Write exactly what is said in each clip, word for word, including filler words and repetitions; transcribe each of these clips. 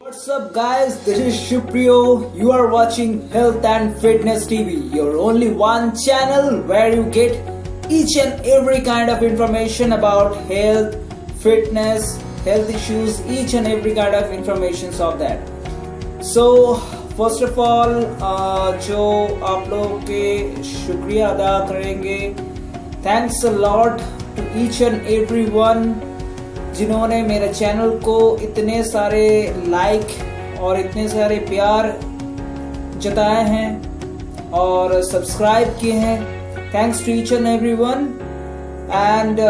What's up guys, this is Shupriyo. You are watching Health and Fitness T V, your only one channel where you get each and every kind of information about health, fitness, health issues, each and every kind of information of that. So first of all जो आप लोग के शुक्रिया अदा करेंगे, thanks a lot to each and every one जिन्होंने मेरे channel को इतने सारे लाइक और इतने सारे प्यार जताए हैं और सब्सक्राइब किए हैं. Thanks to each and every one. And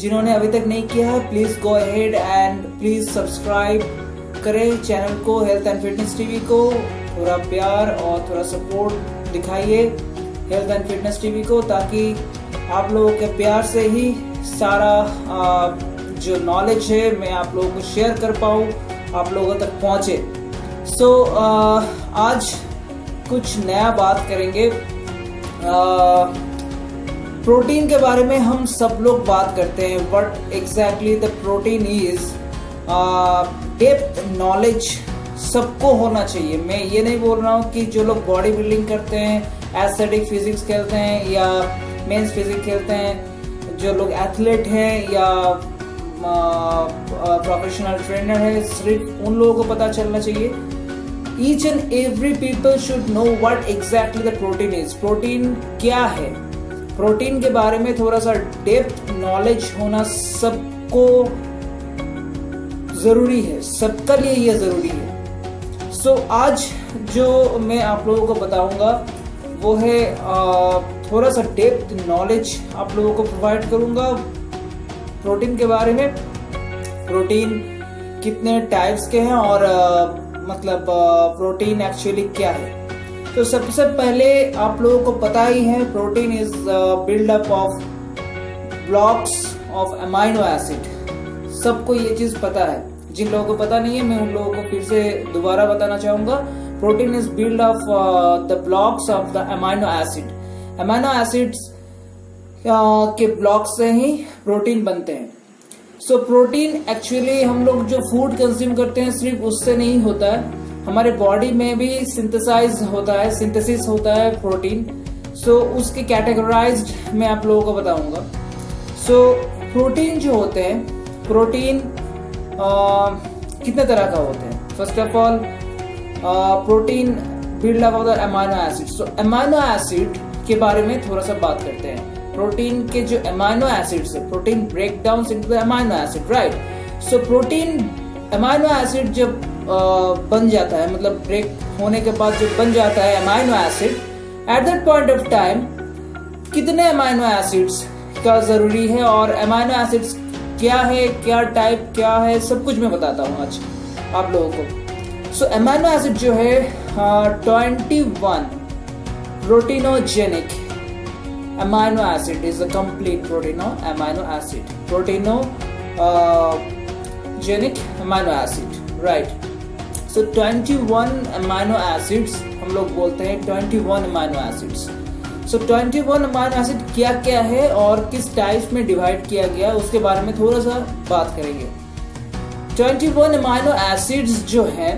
जिन्होंने अभी तक नहीं किया है, please go ahead and please subscribe करें चैनल को, हेल्थ एंड फिटनेस टीवी को. थोड़ा प्यार और थोड़ा सपोर्ट दिखाइए हेल्थ एंड फिटनेस टीवी को, ताकि आप लोगों के प्यार से ही सारा जो नॉलेज है मैं आप लोगों को शेयर कर पाऊँ, आप लोगों तक पहुँचे. सो so, आज कुछ नया बात करेंगे. प्रोटीन के बारे में हम सब लोग बात करते हैं, but exactly the protein is depth knowledge सबको होना चाहिए. मैं ये नहीं बोल रहा हूँ कि जो लोग बॉडी बिल्डिंग करते हैं, एस्थेटिक फिजिक्स खेलते हैं या मेंस फिजिक्स खेलते हैं, जो लोग एथलीट हैं या प्रोफेशनल ट्रेनर है, सिर्फ उन लोगों को पता चलना चाहिए. Each and every people should know what exactly the protein is. Protein क्या है, प्रोटीन के बारे में थोड़ा सा डेप्थ नॉलेज होना सबको ज़रूरी है, सबके लिए ये ज़रूरी है. सो so, आज जो मैं आप लोगों को बताऊंगा वो है आ, थोड़ा सा डेप्थ नॉलेज आप लोगों को प्रोवाइड करूंगा प्रोटीन के बारे में. प्रोटीन कितने टाइप्स के हैं और आ, मतलब आ, प्रोटीन एक्चुअली क्या है. तो सबसे पहले आप लोगों को पता ही है, protein is buildup of blocks of amino acid. सबको ये चीज़ पता है, जिन लोगों को पता नहीं है मैं उन लोगों को फिर से दोबारा बताना चाहूँगा. Protein is build of the blocks of the amino acid. Amino acids के ब्लॉक्स से ही प्रोटीन बनते हैं. सो प्रोटीन एक्चुअली हम लोग जो फूड कंज्यूम करते हैं सिर्फ उससे नहीं होता है, हमारे बॉडी में भी सिंथेसाइज होता है, सिंथेसिस होता है प्रोटीन. सो so, उसके कैटेगराइज्ड मैं आप लोगों को बताऊँगा. सो so, प्रोटीन जो होते हैं, प्रोटीन कितने तरह का होते हैं. First of all protein build up of the amino acid. So amino acid के बारे में थोड़ा सा बात करते हैं. प्रोटीन के जो अमाइनो एसिड्स है, protein break down into the amino acid, right. So protein amino acid जब uh, बन जाता है, मतलब ब्रेक होने के बाद जब बन जाता है amino acid, at that point of time कितने अमाइनो एसिड्स का ज़रूरी है और अमाइनो एसिड्स क्या है, क्या टाइप क्या है, सब कुछ मैं बताता हूँ आज आप लोगों को. सो अमीनो एसिड जो है twenty one proteinogenic amino acid is a complete प्रोटीनो amino acid, proteinogenic amino acid, right. So twenty one amino acids हम लोग बोलते हैं, twenty one amino acids. So so, twenty one amino acid क्या क्या है और किस टाइप में डिवाइड किया गया है उसके बारे में थोड़ा सा बात करेंगे. ट्वेंटी वन अमीनो एसिड्स जो हैं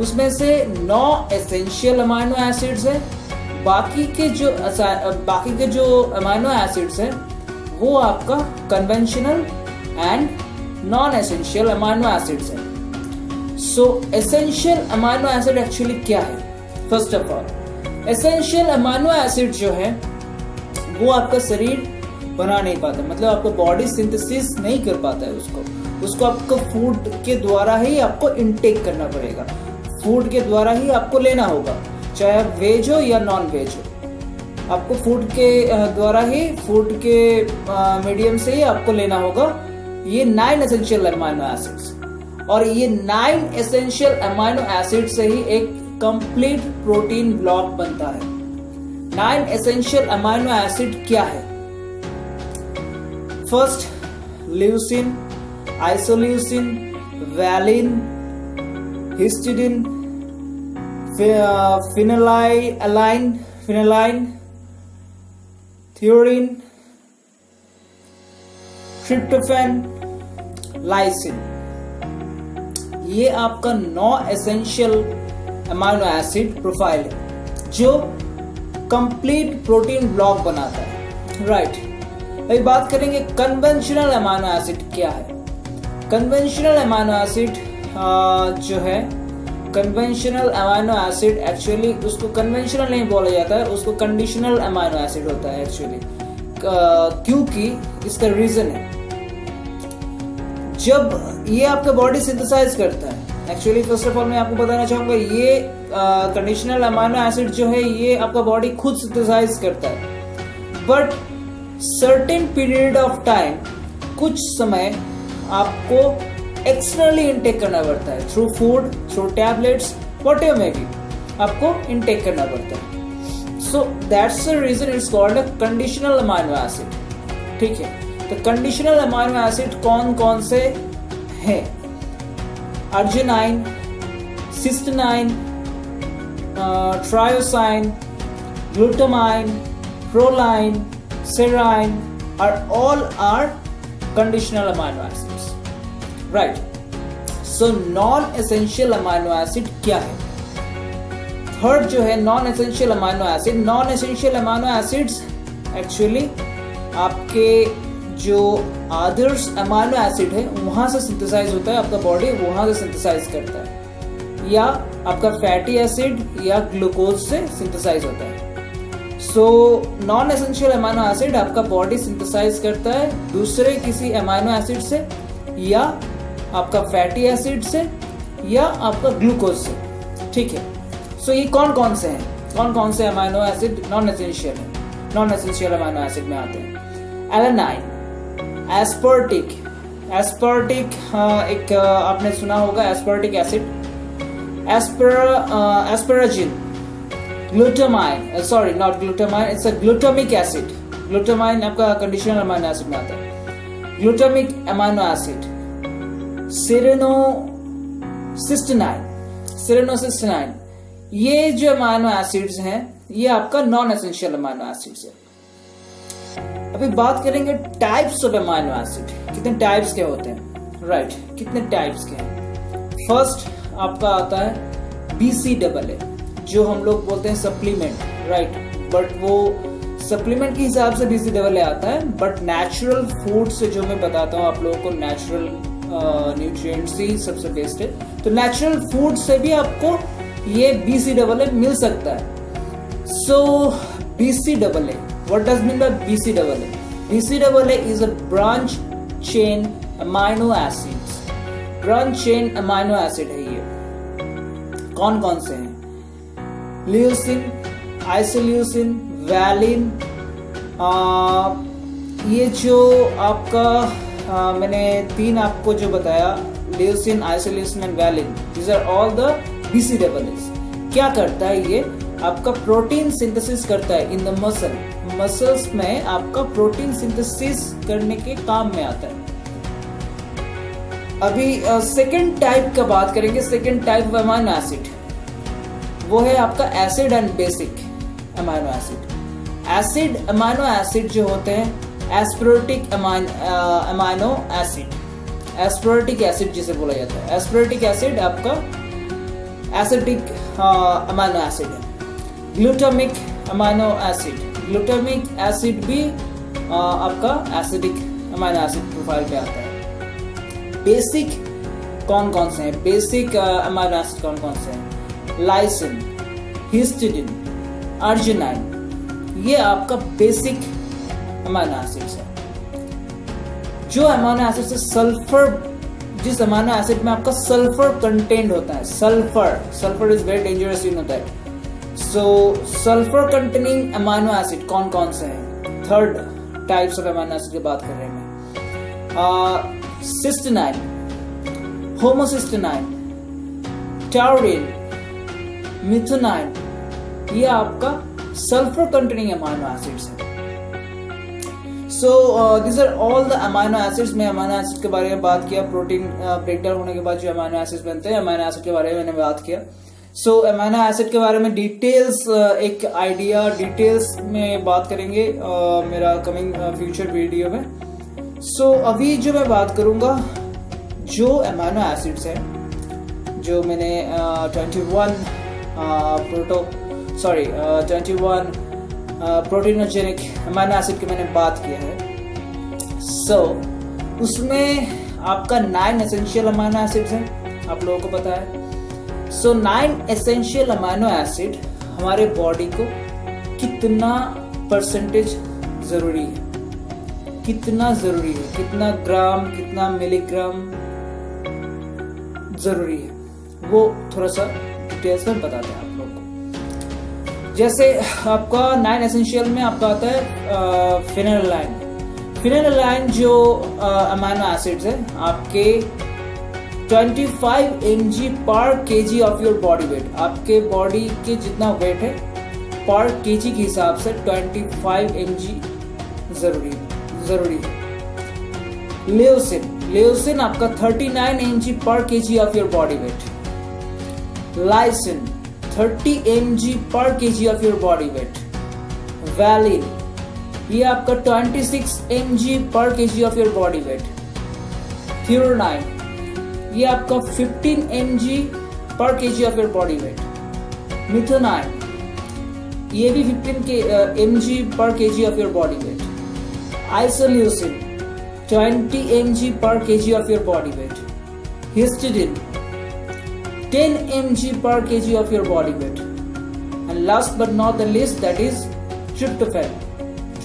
उसमें से नौ एसेंशियल अमीनो एसिड्स हैं, बाकी के जो बाकी के जो अमीनो एसिड्स हैं वो आपका conventional and non essential amino acids हैं. So essential amino acid actually क्या है. First of all essential amino acid जो है वो आपका शरीर बना नहीं पाता, मतलब आपका बॉडी सिंथेसिस नहीं कर पाता है उसको. उसको आपको फूड के द्वारा ही आपको इनटेक करना पड़ेगा, फूड के द्वारा ही आपको लेना होगा, चाहे आप वेज हो या नॉन वेज हो, आपको फूड के द्वारा ही, फूड के मीडियम से ही आपको लेना होगा. ये नाइन एसेंशियल अमीनो एसिड्स और ये नाइन एसेंशियल अमीनो एसिड से ही एक कंप्लीट प्रोटीन ब्लॉक बनता है. नाइन एसेंशियल अमीनो एसिड क्या है. First leucine, isoleucine, valine, histidine, phenylalanine, phenylalanine, threonine, tryptophan, lysine. ये आपका non essential amino acid profile है जो कंप्लीट प्रोटीन ब्लॉक बनाता है। राइट, अभी बात करेंगे कन्वेंशनल अमाइनो एसिड क्या है। कन्वेंशनल अमाइनो एसिड जो है, कन्वेंशनल अमाइनो एसिड एक्चुअली उसको कन्वेंशनल नहीं बोला जाता है, उसको कंडीशनल अमाइनो एसिड होता है एक्चुअली। क्योंकि इसका रीजन है, जब ये आपका बॉडी सिंथेसाइज करता है एक्चुअली, फर्स्ट ऑफ ऑल मैं आपको बताना चाहूंगा ये कंडीशनल अमाइनो एसिड जो है ये आपका बॉडी खुद सिंथेसाइज करता है, but certain period of time, कुछ समय आपको एक्सटर्नली इनटेक करना पड़ता है, through food, through tablets, whatever may be, आपको इनटेक करना पड़ता है। So that's the reason it's called a conditional amino acid. ठीक है, तो कंडीशनल अमाइनो एसिड कौन कौन से हैं? Arginine, cysteine, tyrosine, glutamine, proline, serine are all are conditional amino acids, right? So non-essential amino acid क्या है? Third जो है non-essential amino acid, non-essential amino acids actually आपके जो others amino acid है वहाँ से synthesize होता है, आपका body वहाँ से synthesize करता है, या आपका fatty acid या glucose से synthesize होता है। So non essential amino acid आपका बॉडी सिंथेसाइज करता है दूसरे किसी अमाइनो एसिड से, या आपका फैटी एसिड से, या आपका ग्लूकोज से। ठीक है, सो so, ये कौन कौन से हैं, कौन कौन से अमाइनो एसिड नॉन एसेंशियल है, नॉन एसेंशियल अमाइनो एसिड में आते हैं? एलेनाइन, एस्पर्टिक, एस्पर्टिक एक आपने सुना होगा aspartic acid, asper asparagine, glutamine, sorry not glutamine, it's a glutamic acid. Glutamine आपका कंडीशनल अमाइनो एसिड में आता है, glutamic amino acid, selenocysteine, selenocysteine, ये जो अमाइनो एसिड्स हैं ये आपका नॉन एसेंशियल अमाइनो एसिड्स है। अभी बात करेंगे टाइप्स ऑफ अमाइनो एसिड, कितने टाइप्स के होते हैं। राइट, कितने टाइप्स के हैं? फर्स्ट आपका आता है बीसी डबल ए, जो हम लोग बोलते हैं सप्लीमेंट, राइट, बट वो सप्लीमेंट के हिसाब से बीसी डबल ए आता है, बट नेचुरल फूड से जो मैं बताता हूँ आप लोगों को, नेचुरल न्यूट्रिएंट्स ही सबसे बेस्ट है, तो नेचुरल फूड से भी आपको ये बीसी डबल ए मिल सकता है। So BC double A, what does mean by BC double A? BC double A is a branch chain amino acids, branch chain amino acid है ये। कौन कौन से हैं? ल्यूसिन, आइसोल्यूसिन, वैलिन, ये जो आपका आ, मैंने तीन आपको जो बताया, leucine, isoleucine and valine, these are all the BC double S. क्या करता है ये? आपका प्रोटीन सिंथेसिस करता है इन द मसल, मसल्स में आपका प्रोटीन सिंथेसिस करने के काम में आता है। अभी सेकेंड टाइप का बात करेंगे, सेकेंड टाइप अमाइनो एसिड, वो है आपका acid and basic amino acid. Acid amino acid जो होते हैं aspartic amino acid, aspartic acid जिसे बोला जाता है, एस्परोटिक एसिड आपका एसिडिक अमाइनो एसिड है। Glutamic amino acid, glutamic acid भी आ, आपका एसिडिक अमाइनो एसिड प्रोफाइल पे आता है। बेसिक कौन कौन से हैं? बेसिक अमाइनो एसिड कौन कौन से हैं? लाइसिन, हिस्टिडिन, अर्जिनाइन, ये आपका बेसिक अमाइनो एसिड्स है। जो अमाइनो एसिड से सल्फर, जिस अमाइनो एसिड में आपका सल्फर कंटेंट होता है, sulphur, sulphur is very dangerous in होता है। So sulphur containing amino acid कौन कौन से हैं? Third types of amino acid की बात कर रहे हैं, सिस्टिनाइन, होमोसिस्टिनाइन, टाउरिन, मिथोनाइन, ये आपका सल्फर कंटेनिंग अमाइनो एसिड्स है। So this are all the amino acids. मैं अमाइनो एसिड के बारे में बात किया, प्रोटीन ब्रेकडाउन होने के बाद जो अमाइनो एसिड्स बनते हैं अमाइनो एसिड के बारे में मैंने बात किया। सो अमाइनो एसिड के बारे में डिटेल्स, एक आइडिया डिटेल्स में बात करेंगे uh, मेरा कमिंग फ्यूचर वीडियो में। सो so, अभी जो मैं बात करूंगा जो अमाइनो एसिड्स हैं जो मैंने इक्कीस प्रोटो सॉरी इक्कीस प्रोटीनोजेनिक अमीनो एसिड की मैंने बात किया है। सो so, उसमें आपका नाइन एसेंशियल अमीनो एसिड्स हैं, आप लोगों को पता है। So nine essential amino acid हमारे बॉडी को कितना परसेंटेज जरूरी है, कितना जरूरी है, कितना ग्राम, कितना मिलीग्राम जरूरी है, वो थोड़ा सा डिटेल्स में बताते हैं आप लोग को। जैसे आपका नाइन एसेंशियल में आपका आता है फिनाइलाइन। फिनाइलाइन जो अमीनो एसिड्स है आपके पच्चीस M G per KG of your body weight, आपके बॉडी के जितना वेट है पर केजी के हिसाब से पच्चीस एम जी जरूरी जरूरी है। लेओसिन लेओसिन आपका उनतालीस M G per KG of your body weight. Lysine तीस M G per KG of your body weight. Valine ये आपका छब्बीस M G per KG of your body weight. Threonine ये आपका पंद्रह M G per KG of your body weight. Methionine ये भी पंद्रह M G per KG of your body weight. Isoleucine twenty M G per kg of your body weight. Histidine ten M G per kg of your body weight. And last but not the least, that is tryptophan.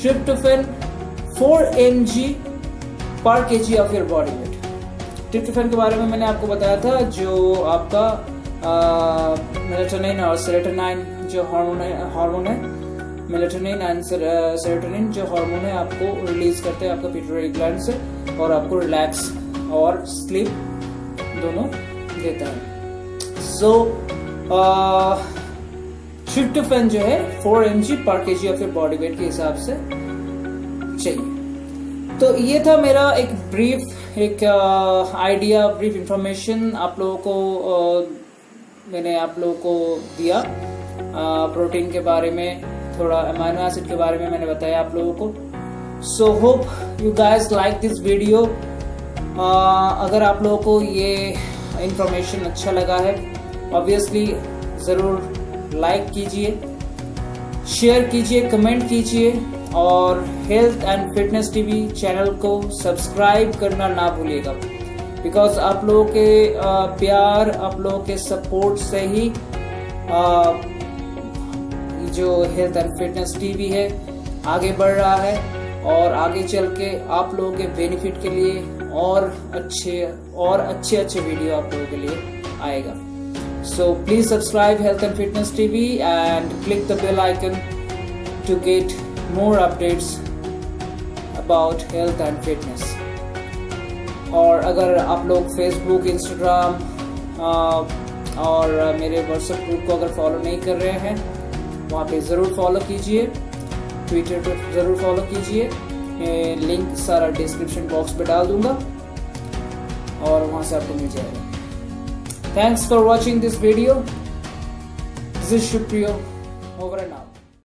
Tryptophan four M G per kg of your body weight. Tryptophan के बारे में मैंने आपको बताया था, जो आपका melatonin और सेरोटोनिन जो हार्मोन है, मेलेटोनिन एंड सेरोटोनिन जो हार्मोन है आपको रिलीज करते हैं आपका पिट्यूटरी ग्लैंड से, और आपको रिलैक्स और स्लीप दोनों देता है। सो ट्रिप्टोफैन जो है four M G per KG of your body weight के हिसाब से चाहिए। तो ये था मेरा एक ब्रीफ एक आइडिया, ब्रीफ इंफॉर्मेशन आप लोगों को uh, मैंने आप लोगों को दिया। प्रोटीन uh, के बारे में, थोड़ा अमीनो एसिड के बारे में मैंने बताया आप लोगों को। So hope you guys like this video. अगर आप लोगों को ये इंफॉर्मेशन अच्छा लगा है, ऑब्वियसली ज़रूर लाइक कीजिए, शेयर कीजिए, कमेंट कीजिए, और health and fitness TV channel को सब्सक्राइब करना ना भूलिएगा, बिकॉज आप लोगों के uh, प्यार, आप लोगों के सपोर्ट से ही uh, जो हेल्थ एंड फिटनेस टीवी है आगे बढ़ रहा है, और आगे चल के आप लोगों के बेनिफिट के लिए और अच्छे और अच्छे अच्छे वीडियो आप लोगों के लिए आएगा। So please subscribe health and fitness TV and click the bell icon to get more updates about health and fitness. और अगर आप लोग फेसबुक, इंस्टाग्राम और मेरे व्हाट्सएप ग्रुप को अगर फॉलो नहीं कर रहे हैं, वहाँ पे ज़रूर फॉलो कीजिए, ट्विटर पे ज़रूर फॉलो कीजिए, लिंक सारा डिस्क्रिप्शन बॉक्स पे डाल दूंगा और वहाँ से आपको मिल जाएगा। Thanks for watching this video. This is Supriyo, over and out.